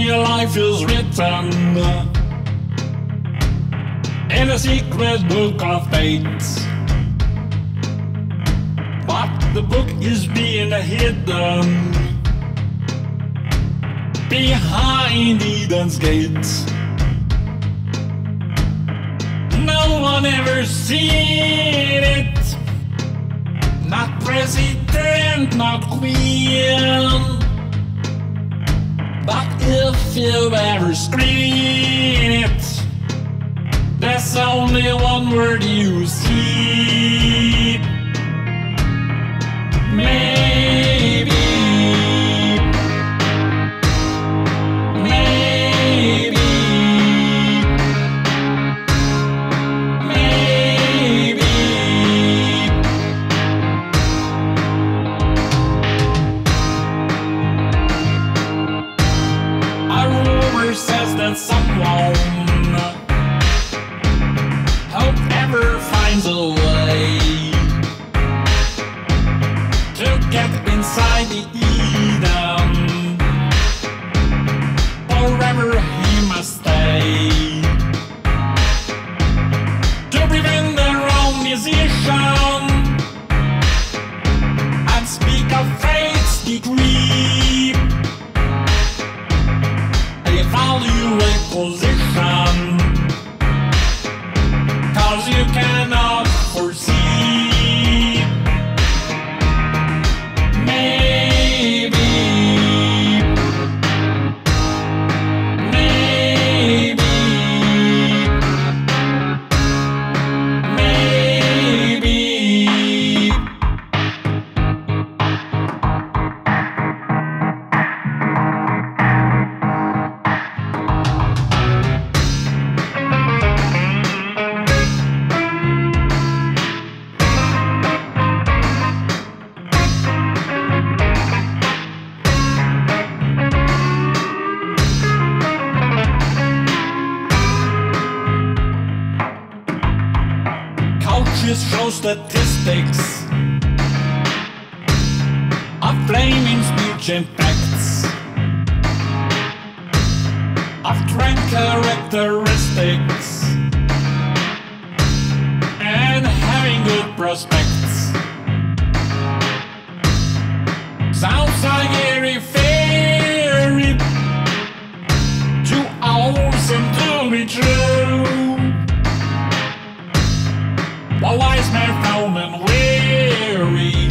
your life is written in a secret book of fate, but the book is being hidden behind Eden's gates. No one ever seen it, not president, not queen. But if you ever screen it, there's only one word you see. Maybe. Someone hope ever finds a way to get inside the Eden. Forever he must stay to prevent the wrong decision and speak of fate's decree. Evaluate position, 'cause you cannot foresee. Maybe, maybe, maybe. Cultures show statistics of flaming speech and facts, of trend characteristics and having good prospects. Sounds like airy fairy, 2 hours and to be true. A wise man, found and weary.